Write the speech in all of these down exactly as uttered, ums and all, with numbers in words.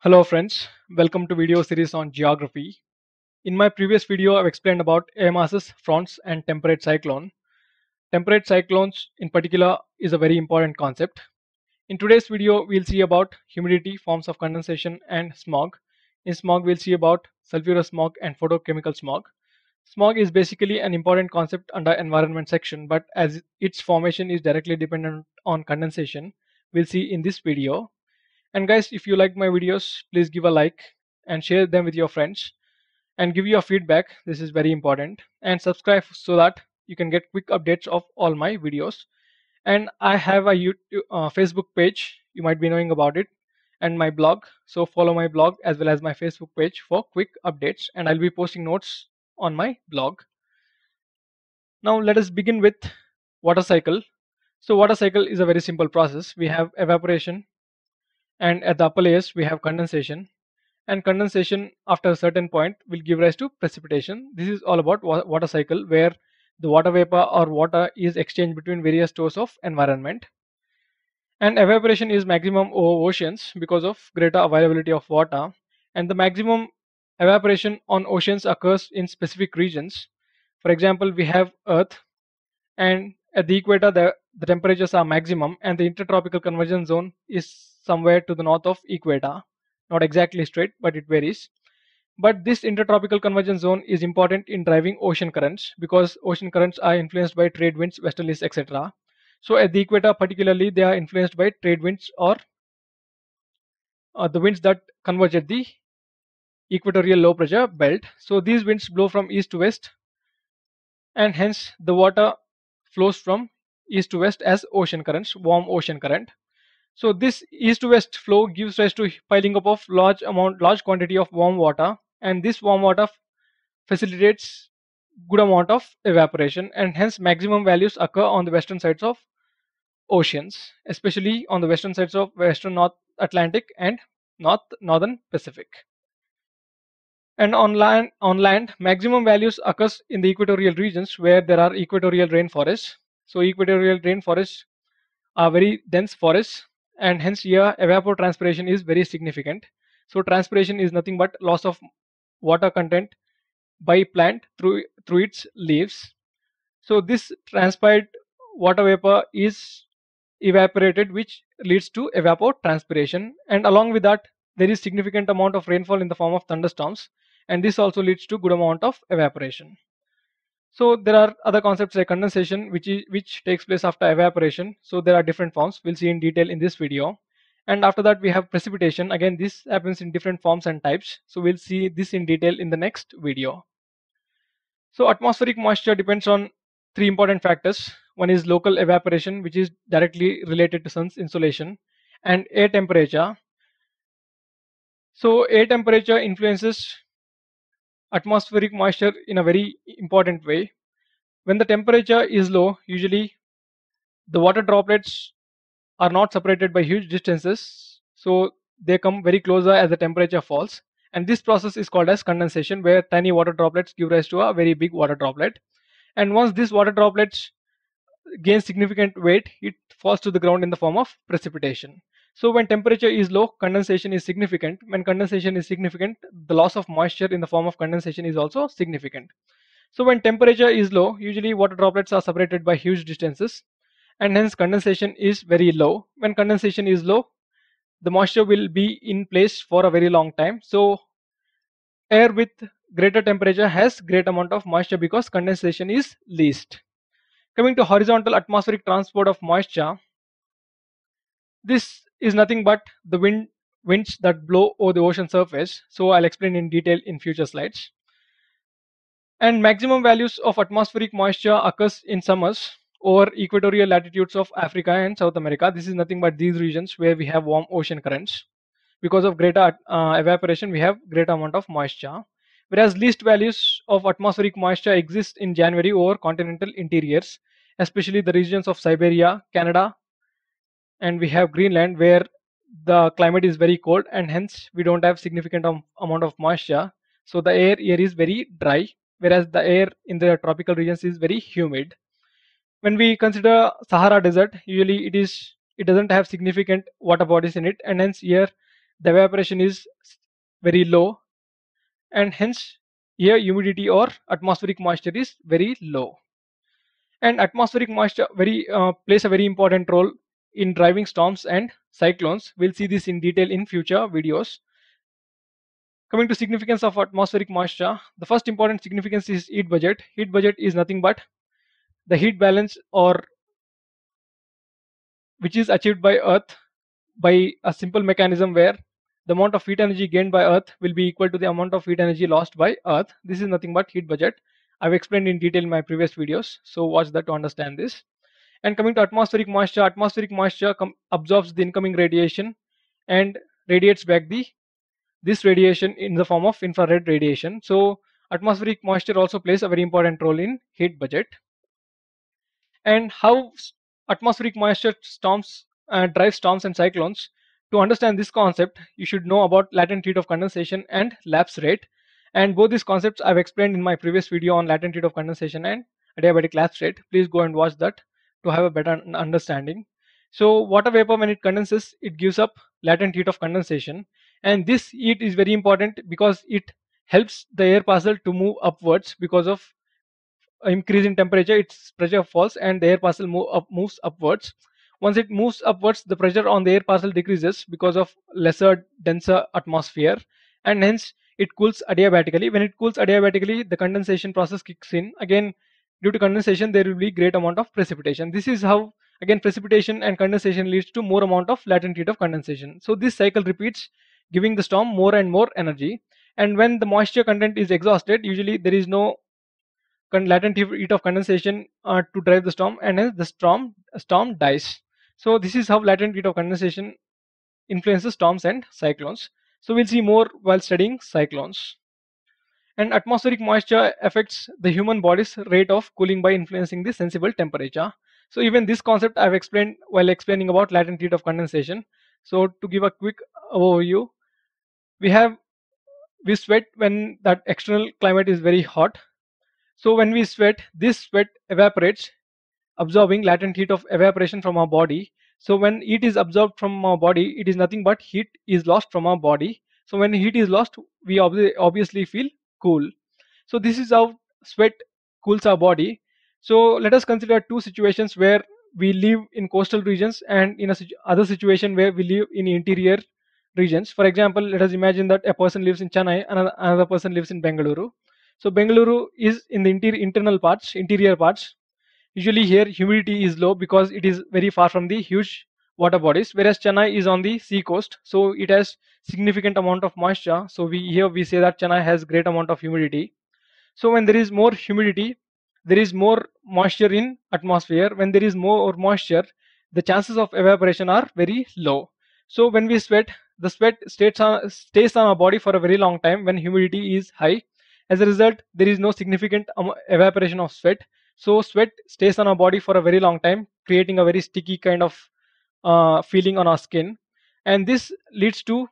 Hello friends, welcome to video series on geography. In my previous video, I've explained about air masses, fronts and temperate cyclone. Temperate cyclones in particular is a very important concept. In today's video, we'll see about humidity, forms of condensation and smog. In smog, we'll see about sulfurous smog and photochemical smog. Smog is basically an important concept under environment section, but as its formation is directly dependent on condensation, we'll see in this video. And guys, if you like my videos, please give a like and share them with your friends and give your feedback. This is very important, and subscribe so that you can get quick updates of all my videos. And I have a YouTube, uh, Facebook page. You might be knowing about it, and my blog. So follow my blog as well as my Facebook page for quick updates, and I'll be posting notes on my blog. Now let us begin with water cycle. So water cycle is a very simple process. We have evaporation, and at the upper layers we have condensation, and condensation after a certain point will give rise to precipitation. This is all about water cycle, where the water vapor or water is exchanged between various stores of environment. And evaporation is maximum over oceans because of greater availability of water, and the maximum evaporation on oceans occurs in specific regions. For example, we have Earth, and at the equator the, the temperatures are maximum, and the intertropical convergence zone is somewhere to the north of equator, not exactly straight, but it varies. But this intertropical convergence zone is important in driving ocean currents because ocean currents are influenced by trade winds, westerlies, et cetera. So at the equator particularly, they are influenced by trade winds or uh, the winds that converge at the equatorial low pressure belt. So these winds blow from east to west, and hence the water flows from east to west as ocean currents, warm ocean current. So this east to west flow gives rise to piling up of large amount, large quantity of warm water, and this warm water facilitates good amount of evaporation, and hence maximum values occur on the western sides of oceans, especially on the western sides of western North Atlantic and North Northern Pacific. And on land, on land, maximum values occurs in the equatorial regions where there are equatorial rainforests. So equatorial rainforests are very dense forests, and hence here evapotranspiration is very significant. So transpiration is nothing but loss of water content by plant through through its leaves. So this transpired water vapor is evaporated, which leads to evapotranspiration, and along with that there is significant amount of rainfall in the form of thunderstorms, and this also leads to good amount of evaporation. So there are other concepts like condensation, which is, which takes place after evaporation. So there are different forms, we'll see in detail in this video. And after that we have precipitation. Again, this happens in different forms and types, so we'll see this in detail in the next video. So atmospheric moisture depends on three important factors. One is local evaporation, which is directly related to sun's insolation, and air temperature. So air temperature influences atmospheric moisture in a very important way. When the temperature is low, usually the water droplets are not separated by huge distances, so they come very closer as the temperature falls, and this process is called as condensation, where tiny water droplets give rise to a very big water droplet, and once these water droplets gain significant weight, it falls to the ground in the form of precipitation. So when temperature is low, condensation is significant. When condensation is significant, the loss of moisture in the form of condensation is also significant. So when temperature is low, usually water droplets are separated by huge distances, and hence condensation is very low. When condensation is low, the moisture will be in place for a very long time. So air with greater temperature has great amount of moisture because condensation is least. Coming to horizontal atmospheric transport of moisture, this is nothing but the wind winds that blow over the ocean surface, so I'll explain in detail in future slides. And maximum values of atmospheric moisture occurs in summers over equatorial latitudes of Africa and South America. This is nothing but these regions where we have warm ocean currents. Because of greater uh, evaporation, we have greater amount of moisture, whereas least values of atmospheric moisture exist in January over continental interiors, especially the regions of Siberia, Canada, and we have Greenland, where the climate is very cold, and hence we don't have significant um, amount of moisture, so the air here is very dry, whereas the air in the tropical regions is very humid. When we consider Sahara Desert, usually it is it doesn't have significant water bodies in it, and hence here the evaporation is very low, and hence here humidity or atmospheric moisture is very low. And atmospheric moisture very uh, plays a very important role in driving storms and cyclones. We'll see this in detail in future videos. Coming to significance of atmospheric moisture, the first important significance is heat budget. Heat budget is nothing but the heat balance or which is achieved by Earth by a simple mechanism where the amount of heat energy gained by Earth will be equal to the amount of heat energy lost by Earth. This is nothing but heat budget. I've explained in detail in my previous videos, so watch that to understand this. And coming to atmospheric moisture, atmospheric moisture absorbs the incoming radiation and radiates back the this radiation in the form of infrared radiation. So atmospheric moisture also plays a very important role in heat budget. And how atmospheric moisture storms uh, drives storms and cyclones. To understand this concept, you should know about latent heat of condensation and lapse rate. And both these concepts I've explained in my previous video on latent heat of condensation and adiabatic lapse rate. Please go and watch that to have a better understanding. So water vapor, when it condenses, it gives up latent heat of condensation. And this heat is very important because it helps the air parcel to move upwards. Because of increase in temperature, its pressure falls and the air parcel move up, moves upwards. Once it moves upwards, the pressure on the air parcel decreases because of lesser, denser atmosphere, and hence it cools adiabatically. When it cools adiabatically, the condensation process kicks in. Again, due to condensation, there will be great amount of precipitation. This is how, again, precipitation and condensation leads to more amount of latent heat of condensation. So this cycle repeats, giving the storm more and more energy. And when the moisture content is exhausted, usually there is no latent heat of condensation uh, to drive the storm, and hence the storm storm dies. So this is how latent heat of condensation influences storms and cyclones. So we'll see more while studying cyclones. And atmospheric moisture affects the human body's rate of cooling by influencing the sensible temperature. So even this concept I've explained while explaining about latent heat of condensation. So to give a quick overview, we have we sweat when that external climate is very hot. So when we sweat, this sweat evaporates, absorbing latent heat of evaporation from our body. So when heat is absorbed from our body, it is nothing but heat is lost from our body. So when heat is lost, we ob obviously feel cool. So this is how sweat cools our body. So let us consider two situations where we live in coastal regions and in a situ other situation where we live in interior regions. For example, let us imagine that a person lives in Chennai and another person lives in Bengaluru. So Bengaluru is in the inter internal parts, interior parts. Usually here humidity is low because it is very far from the huge water bodies, whereas Chennai is on the sea coast, so it has significant amount of moisture. So we here we say that Chennai has great amount of humidity. So when there is more humidity, there is more moisture in atmosphere. When there is more moisture, the chances of evaporation are very low. So when we sweat, the sweat stays on, stays on our body for a very long time when humidity is high. As a result, there is no significant evaporation of sweat. So sweat stays on our body for a very long time, creating a very sticky kind of uh, feeling on our skin. And this leads to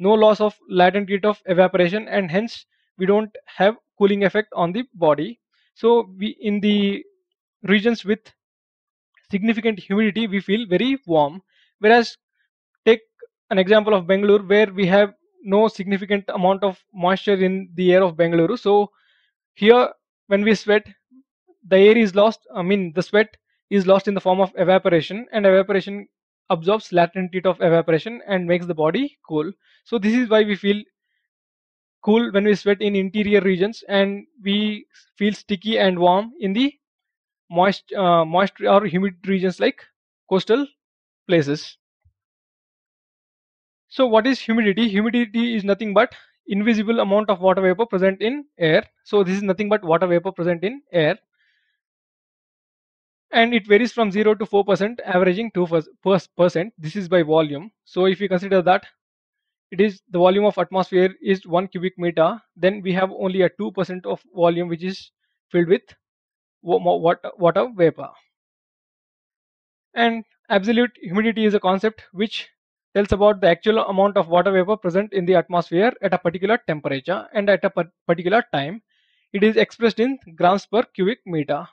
no loss of latent heat of evaporation, and hence we don't have cooling effect on the body. So we in the regions with significant humidity, we feel very warm. Whereas take an example of Bengaluru, where we have no significant amount of moisture in the air of Bengaluru. So here when we sweat, the air is lost, I mean the sweat is lost in the form of evaporation, and evaporation absorbs latent heat of evaporation and makes the body cool. So this is why we feel cool when we sweat in interior regions, and we feel sticky and warm in the moist, uh, moist or humid regions like coastal places. So what is humidity? Humidity is nothing but invisible amount of water vapor present in air. So this is nothing but water vapor present in air. And it varies from zero to four percent, averaging two percent. This is by volume. So if you consider that it is the volume of atmosphere is one cubic meter, then we have only a two percent of volume which is filled with water vapor. And absolute humidity is a concept which tells about the actual amount of water vapor present in the atmosphere at a particular temperature and at a particular time. It is expressed in grams per cubic meter.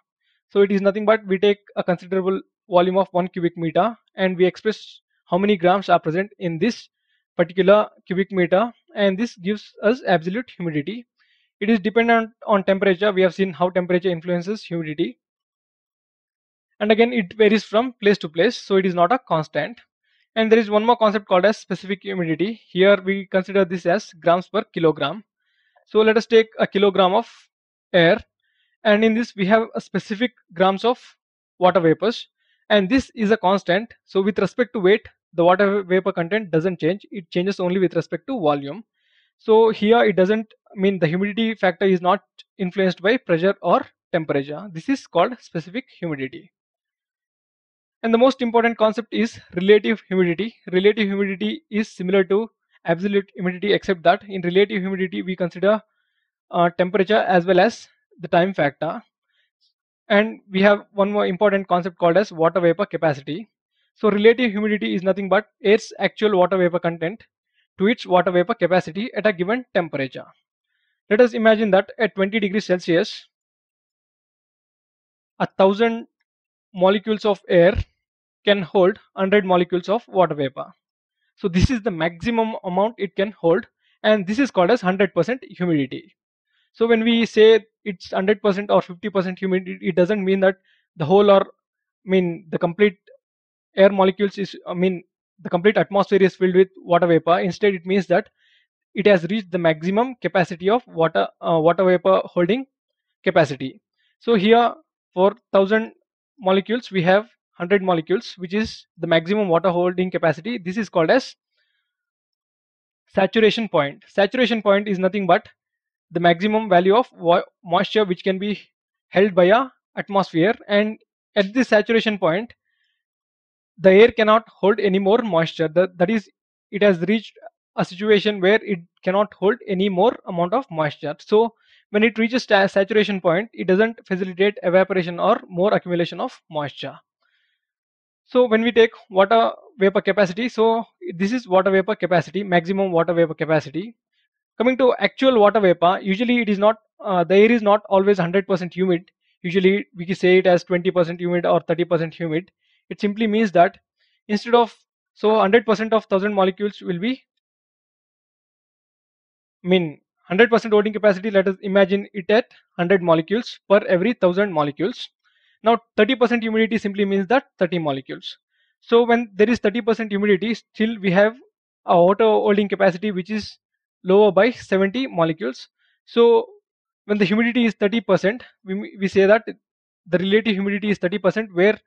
So it is nothing but we take a considerable volume of one cubic meter and we express how many grams are present in this particular cubic meter, and this gives us absolute humidity. It is dependent on temperature. We have seen how temperature influences humidity, and again it varies from place to place, so it is not a constant. And there is one more concept called as specific humidity. Here we consider this as grams per kilogram. So let us take a kilogram of air, and in this we have a specific grams of water vapors, and this is a constant. So with respect to weight, the water vapor content doesn't change. It changes only with respect to volume. So here it doesn't mean the humidity factor is not influenced by pressure or temperature. This is called specific humidity. And the most important concept is relative humidity. Relative humidity is similar to absolute humidity, except that in relative humidity we consider uh, temperature as well as the time factor. And we have one more important concept called as water vapor capacity. So relative humidity is nothing but air's actual water vapor content to its water vapor capacity at a given temperature. Let us imagine that at twenty degrees Celsius, a thousand molecules of air can hold one hundred molecules of water vapor. So this is the maximum amount it can hold, and this is called as one hundred percent humidity. So when we say it's one hundred percent or fifty percent humidity, it doesn't mean that the whole or I mean the complete air molecules is I mean the complete atmosphere is filled with water vapor. Instead, it means that it has reached the maximum capacity of water uh, water vapor holding capacity. So here for one thousand molecules we have one hundred molecules, which is the maximum water holding capacity. This is called as saturation point. Saturation point is nothing but the maximum value of moisture which can be held by a atmosphere, and at this saturation point the air cannot hold any more moisture. That, that is, it has reached a situation where it cannot hold any more amount of moisture. So when it reaches saturation point, it doesn't facilitate evaporation or more accumulation of moisture. So when we take water vapor capacity, so this is water vapor capacity, maximum water vapor capacity. Coming to actual water vapor, usually it is not uh, the air is not always one hundred percent humid. Usually we can say it as twenty percent humid or thirty percent humid. It simply means that instead of, so one hundred percent of one thousand molecules will be, I mean one hundred percent holding capacity, let us imagine it at one hundred molecules per every one thousand molecules. Now thirty percent humidity simply means that thirty molecules. So when there is thirty percent humidity, still we have a water holding capacity which is lower by seventy molecules. So when the humidity is thirty percent, we, we say that the relative humidity is thirty percent, where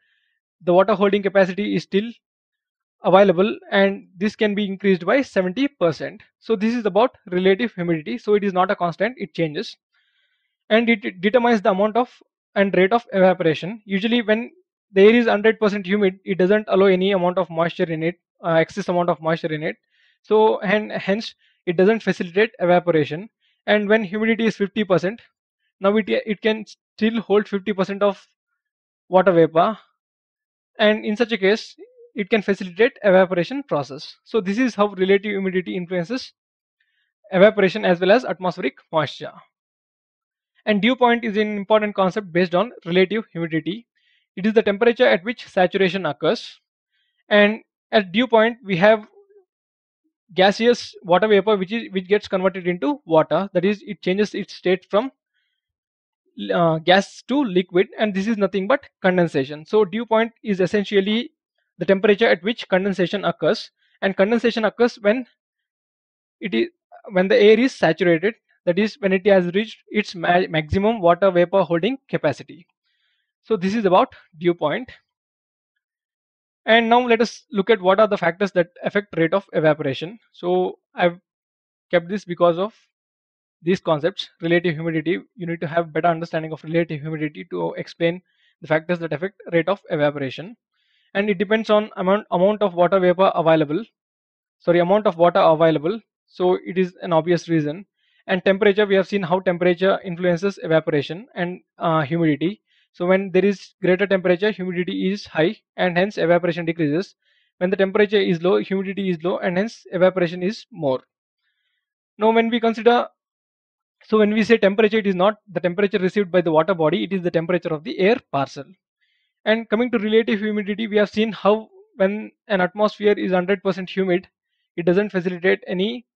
the water holding capacity is still available, and this can be increased by seventy percent. So this is about relative humidity. So it is not a constant, it changes, and it, it determines the amount of and rate of evaporation. Usually when the air is one hundred percent humid, it doesn't allow any amount of moisture in it, uh, excess amount of moisture in it. So and hence it doesn't facilitate evaporation. And when humidity is fifty percent, now it, it can still hold fifty percent of water vapor, and in such a case it can facilitate evaporation process. So this is how relative humidity influences evaporation as well as atmospheric moisture. And dew point is an important concept based on relative humidity. It is the temperature at which saturation occurs, and at dew point we have gaseous water vapor which is which gets converted into water. That is, it changes its state from Uh, gas to liquid, and this is nothing but condensation. So dew point is essentially the temperature at which condensation occurs, and condensation occurs when it is when the air is saturated, that is when it has reached its ma maximum water vapor holding capacity. So this is about dew point. And now let us look at what are the factors that affect rate of evaporation. So I've kept this because of these concepts. Relative humidity, you need to have better understanding of relative humidity to explain the factors that affect rate of evaporation. And it depends on amount amount of water vapor available, sorry amount of water available. So it is an obvious reason. And temperature, we have seen how temperature influences evaporation and uh, humidity. So when there is greater temperature, humidity is high, and hence evaporation decreases. When the temperature is low, humidity is low, and hence evaporation is more. Now when we consider So when we say temperature, it is not the temperature received by the water body, it is the temperature of the air parcel. And coming to relative humidity, we have seen how when an atmosphere is one hundred percent humid, it doesn't facilitate any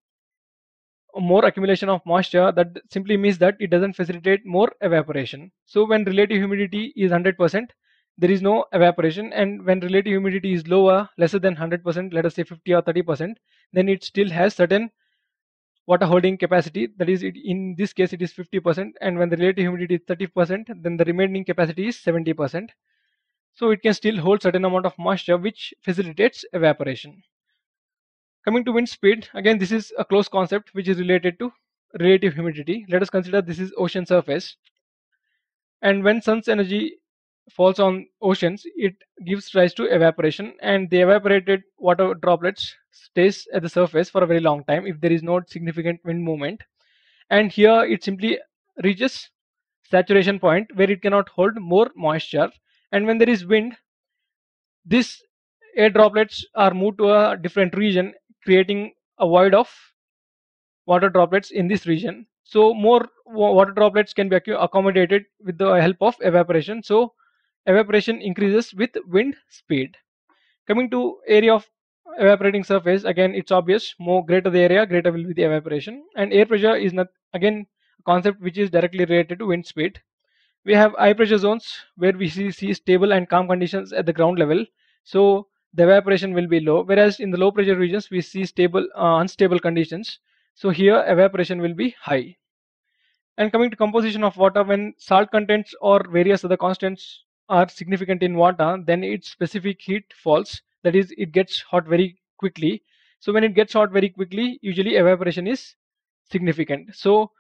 more accumulation of moisture. That simply means that it doesn't facilitate more evaporation. So when relative humidity is one hundred percent, there is no evaporation, and when relative humidity is lower, lesser than one hundred percent, let us say fifty or thirty percent, then it still has certain water holding capacity. That is, it, in this case it is fifty percent, and when the relative humidity is thirty percent, then the remaining capacity is seventy percent. So it can still hold certain amount of moisture, which facilitates evaporation. Coming to wind speed, again this is a close concept which is related to relative humidity. Let us consider this is ocean surface, and when sun's energy falls on oceans, it gives rise to evaporation, and the evaporated water droplets stays at the surface for a very long time if there is no significant wind movement. And here it simply reaches saturation point where it cannot hold more moisture, and when there is wind, these air droplets are moved to a different region, creating a void of water droplets in this region. So more water droplets can be accommodated with the help of evaporation. So evaporation increases with wind speed. Coming to area of evaporating surface, again it's obvious, more greater the area, greater will be the evaporation. And air pressure is not, again, a concept which is directly related to wind speed. We have high pressure zones where we see, see stable and calm conditions at the ground level, so the evaporation will be low, whereas in the low pressure regions we see stable uh, unstable conditions, so here evaporation will be high. And coming to composition of water, when salt contents or various other constants are significant in water, then its specific heat falls, that is, it gets hot very quickly. So when it gets hot very quickly, usually evaporation is significant. So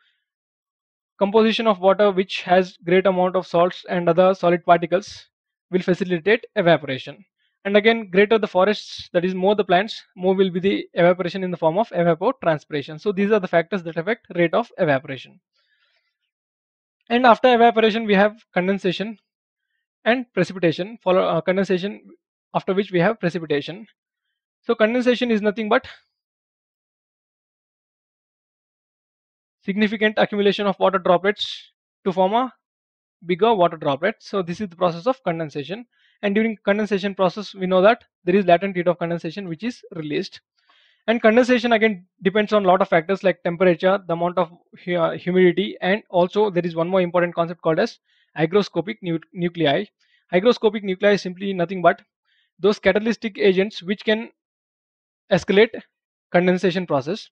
composition of water which has great amount of salts and other solid particles will facilitate evaporation. And again, greater the forests, that is more the plants, more will be the evaporation in the form of evapotranspiration. So these are the factors that affect rate of evaporation. And after evaporation we have condensation and precipitation, follow uh, condensation, after which we have precipitation. So condensation is nothing but significant accumulation of water droplets to form a bigger water droplet. So this is the process of condensation, and during condensation process we know that there is latent heat of condensation which is released. And condensation again depends on a lot of factors like temperature, the amount of humidity, and also there is one more important concept called as hygroscopic nuclei. Hygroscopic nuclei is simply nothing but those catalytic agents which can escalate condensation process.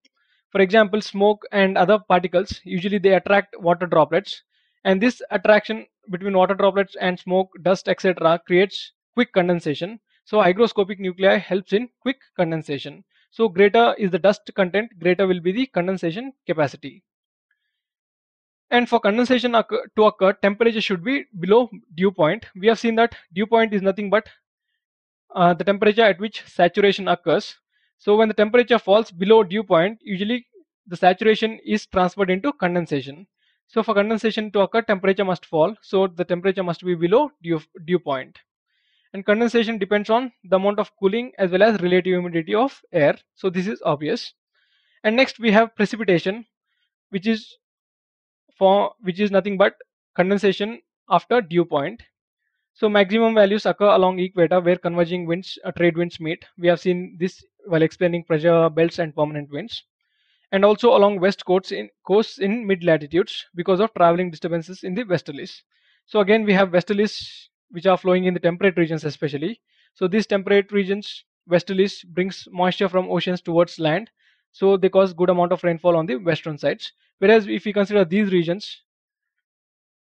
For example, smoke and other particles, usually they attract water droplets, and this attraction between water droplets and smoke, dust, et cetera creates quick condensation. So hygroscopic nuclei helps in quick condensation. So greater is the dust content, greater will be the condensation capacity. And for condensation to occur, temperature should be below dew point. We have seen that dew point is nothing but uh, the temperature at which saturation occurs. So when the temperature falls below dew point, usually the saturation is transferred into condensation. So for condensation to occur, temperature must fall. So the temperature must be below dew, dew point. And condensation depends on the amount of cooling as well as relative humidity of air. So this is obvious. And next we have precipitation, which is For, which is nothing but condensation after dew point. So maximum values occur along equator where converging winds, uh, trade winds meet. We have seen this while explaining pressure belts and permanent winds, and also along west coasts in coasts in mid latitudes because of traveling disturbances in the westerlies. So again we have westerlies which are flowing in the temperate regions especially. So these temperate regions, westerlies, brings moisture from oceans towards land, so they cause good amount of rainfall on the western sides. Whereas if we consider these regions,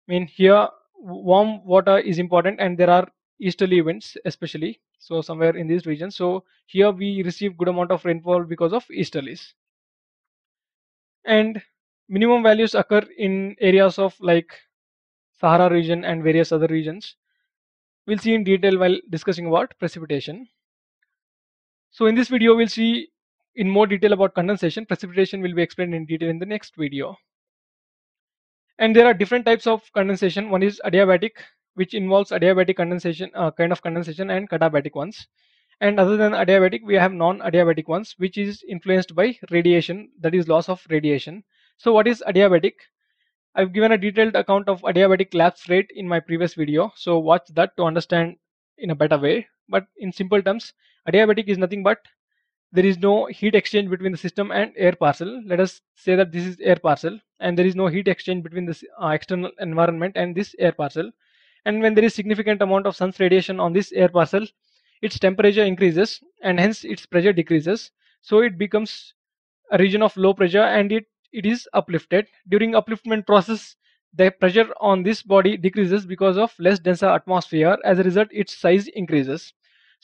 I mean here warm water is important and there are easterly winds especially, so somewhere in these regions. So here we receive good amount of rainfall because of easterlies. And minimum values occur in areas of like Sahara region and various other regions. We'll see in detail while discussing about precipitation. So in this video we'll see in more detail about condensation. Precipitation will be explained in detail in the next video. And there are different types of condensation. One is adiabatic, which involves adiabatic condensation, uh, kind of condensation, and katabatic ones. And other than adiabatic, we have non-adiabatic ones, which is influenced by radiation, that is loss of radiation. So what is adiabatic? I've given a detailed account of adiabatic lapse rate in my previous video, so watch that to understand in a better way. But in simple terms, adiabatic is nothing but there is no heat exchange between the system and air parcel. Let us say that this is air parcel, and there is no heat exchange between this uh, external environment and this air parcel. And when there is significant amount of sun's radiation on this air parcel, its temperature increases and hence its pressure decreases. So it becomes a region of low pressure, and it it is uplifted. During upliftment process, the pressure on this body decreases because of less denser atmosphere. As a result, its size increases.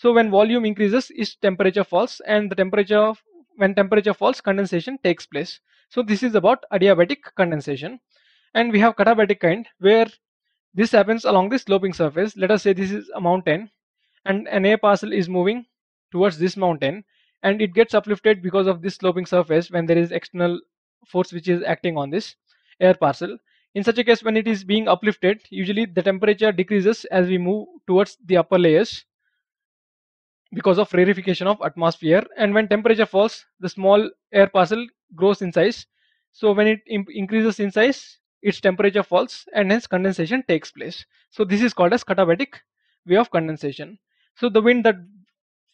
So when volume increases, its temperature falls, and the temperature when temperature falls, condensation takes place. So this is about adiabatic condensation. And we have katabatic kind, where this happens along the sloping surface. Let us say this is a mountain, and an air parcel is moving towards this mountain, and it gets uplifted because of this sloping surface when there is external force which is acting on this air parcel. In such a case, when it is being uplifted, usually the temperature decreases as we move towards the upper layers because of rarefication of atmosphere. And when temperature falls, the small air parcel grows in size. So when it increases in size, its temperature falls, and hence condensation takes place. So this is called as katabatic way of condensation. So the wind that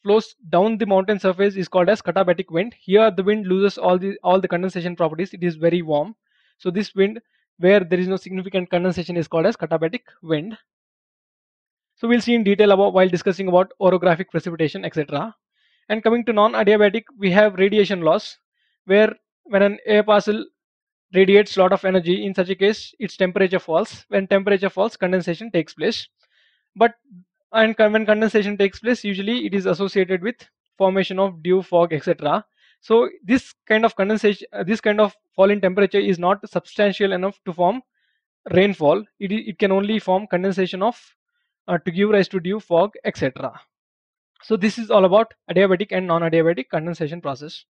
flows down the mountain surface is called as katabatic wind. Here the wind loses all the all the condensation properties. It is very warm. So this wind where there is no significant condensation is called as katabatic wind. So we'll see in detail about while discussing about orographic precipitation, et cetera. And coming to non-adiabatic, we have radiation loss, where when an air parcel radiates a lot of energy, in such a case its temperature falls. When temperature falls, condensation takes place. But and when condensation takes place, usually it is associated with formation of dew, fog, et cetera. So this kind of condensation, this kind of fall in temperature is not substantial enough to form rainfall. It, it can only form condensation of uh, to give rise to dew, fog, et cetera. So this is all about adiabatic and non-adiabatic condensation process.